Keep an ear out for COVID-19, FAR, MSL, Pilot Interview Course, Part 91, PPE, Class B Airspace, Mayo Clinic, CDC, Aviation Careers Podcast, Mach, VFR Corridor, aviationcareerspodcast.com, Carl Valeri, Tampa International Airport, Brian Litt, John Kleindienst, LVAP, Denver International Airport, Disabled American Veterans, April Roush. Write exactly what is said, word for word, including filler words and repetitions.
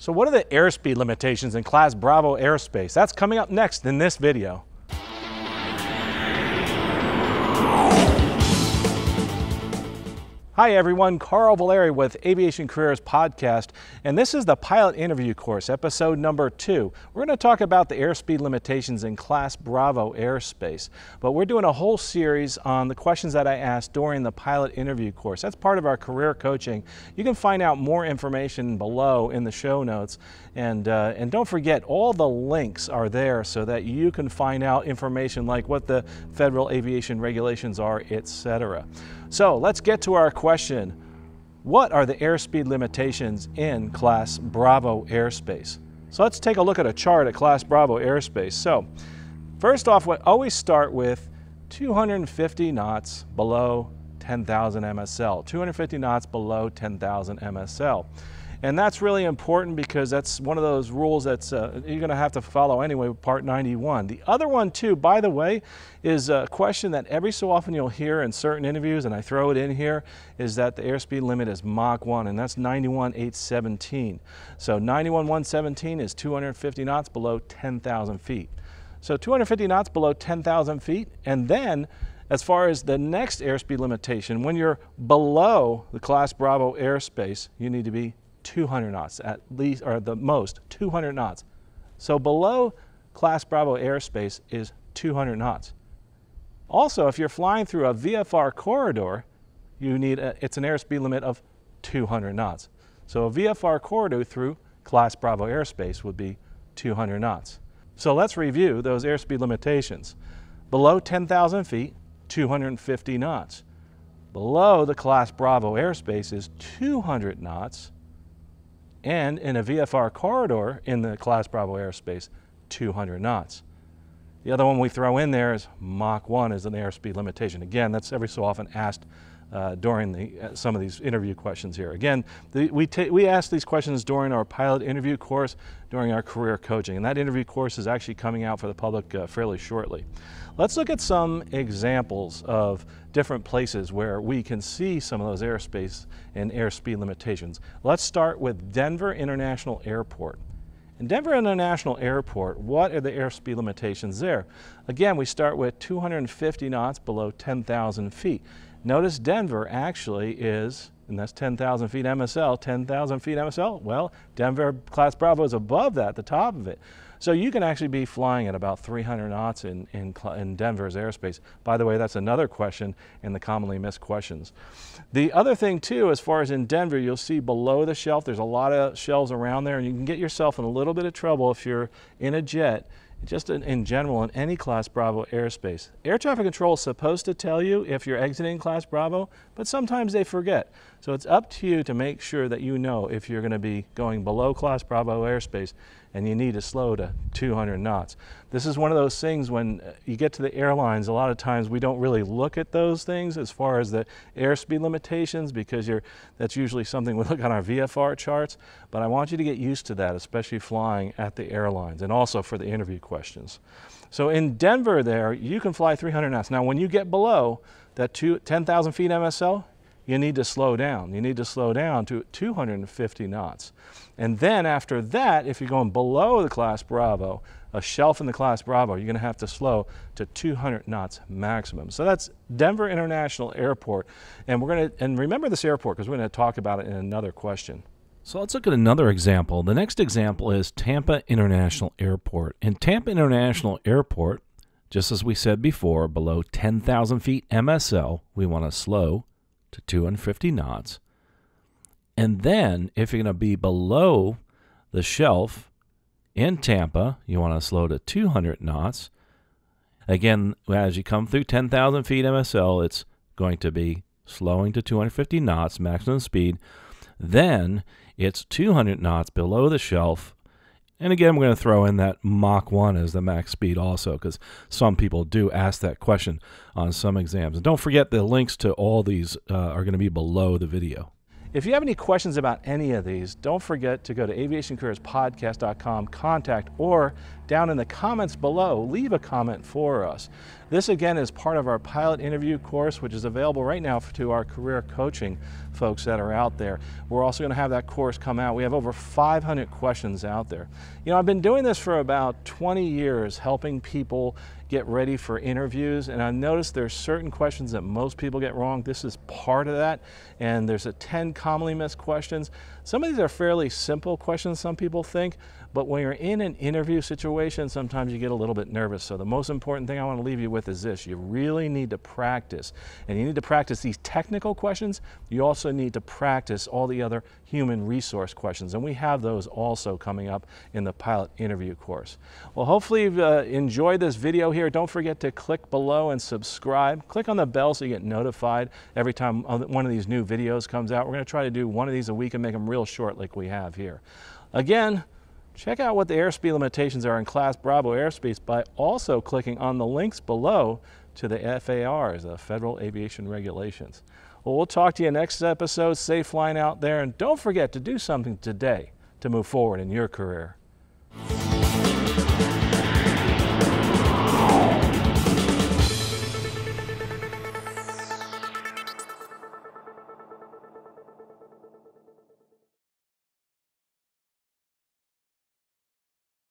So what are the airspeed limitations in Class Bravo airspace? That's coming up next in this video. Hi everyone, Carl Valeri with Aviation Careers Podcast, and this is the Pilot Interview Course, episode number two. We're going to talk about the airspeed limitations in Class Bravo airspace, but we're doing a whole series on the questions that I asked during the Pilot Interview Course. That's part of our career coaching. You can find out more information below in the show notes, and, uh, and don't forget, all the links are there so that you can find out information like what the federal aviation regulations are, et cetera. So let's get to our questions. Question, what are the airspeed limitations in Class Bravo airspace? So let's take a look at a chart at Class Bravo airspace. So first off, we always start with two hundred fifty knots below ten thousand M S L, two hundred fifty knots below ten thousand M S L. And that's really important because that's one of those rules that's uh, you're going to have to follow anyway with Part ninety-one. The other one too, by the way, is a question that every so often you'll hear in certain interviews, and I throw it in here, is that the airspeed limit is Mach one, and that's ninety-one eight seventeen. So ninety-one one seventeen is two hundred fifty knots below ten thousand feet. So two hundred fifty knots below ten thousand feet, and then as far as the next airspeed limitation, when you're below the Class Bravo airspace, you need to be two hundred knots at least, or the most two hundred knots. So below Class Bravo airspace is two hundred knots. Also, if you're flying through a V F R corridor, you need a, it's an airspeed limit of two hundred knots. So a V F R corridor through Class Bravo airspace would be two hundred knots. So let's review those airspeed limitations. Below ten thousand feet, two hundred fifty knots. Below the Class Bravo airspace is two hundred knots. And in a V F R corridor in the Class Bravo airspace, two hundred knots. The other one we throw in there is Mach one as an airspeed limitation. Again, that's every so often asked uh, during the, uh, some of these interview questions here. Again, the, we, we ask these questions during our Pilot Interview Course, during our career coaching, and that interview course is actually coming out for the public uh, fairly shortly. Let's look at some examples of different places where we can see some of those airspace and airspeed limitations. Let's start with Denver International Airport. In Denver International Airport, what are the airspeed limitations there? Again, we start with two hundred fifty knots below ten thousand feet. Notice Denver actually is, and that's ten thousand feet M S L, ten thousand feet M S L, well, Denver Class Bravo is above that, the top of it. So you can actually be flying at about three hundred knots in, in, in Denver's airspace. By the way, that's another question in the commonly missed questions. The other thing too, as far as in Denver, you'll see below the shelf, there's a lot of shelves around there, and you can get yourself in a little bit of trouble if you're in a jet, just in, in general, in any Class Bravo airspace. Air traffic control is supposed to tell you if you're exiting Class Bravo, but sometimes they forget. So it's up to you to make sure that you know if you're going to be going below Class Bravo airspace and you need to slow to two hundred knots. This is one of those things when you get to the airlines, a lot of times we don't really look at those things as far as the airspeed limitations because you're, that's usually something we look on our V F R charts, but I want you to get used to that, especially flying at the airlines and also for the interview questions. So in Denver there, you can fly three hundred knots. Now when you get below that ten thousand feet M S L, you need to slow down. You need to slow down to two hundred fifty knots. And then after that, if you're going below the Class Bravo, a shelf in the Class Bravo, you're gonna have to slow to two hundred knots maximum. So that's Denver International Airport. And we're gonna, and remember this airport because we're gonna talk about it in another question. So let's look at another example. The next example is Tampa International Airport. In Tampa International Airport, just as we said before, below ten thousand feet M S L, we wanna slow to two hundred fifty knots. And then if you're going to be below the shelf in Tampa, you want to slow to two hundred knots. Again, as you come through ten thousand feet M S L, it's going to be slowing to two hundred fifty knots maximum speed. Then it's two hundred knots below the shelf. And again, we're going to throw in that Mach one as the max speed also, because some people do ask that question on some exams. And don't forget the links to all these uh, are going to be below the video. If you have any questions about any of these, don't forget to go to aviation careers podcast dot com, contact, or down in the comments below, leave a comment for us. This again is part of our pilot interview course, which is available right now to our career coaching folks that are out there. We're also going to have that course come out. We have over five hundred questions out there. You know, I've been doing this for about twenty years, helping people get ready for interviews, and I noticed there's certain questions that most people get wrong. This is part of that, and there's a ten commonly missed questions. Some of these are fairly simple questions, some people think, but when you're in an interview situation, sometimes you get a little bit nervous. So the most important thing I want to leave you with is this: you really need to practice, and you need to practice these technical questions. You also need to practice all the other human resource questions, and we have those also coming up in the pilot interview course. Well, hopefully you've uh, enjoyed this video here. Don't forget to click below and subscribe. Click on the bell so you get notified every time one of these new videos comes out. We're going to try to do one of these a week and make them real short like we have here. Again, check out what the airspeed limitations are in Class Bravo airspace by also clicking on the links below to the F A Rs, the Federal Aviation Regulations. Well, we'll talk to you next episode. Safe flying out there, and don't forget to do something today to move forward in your career.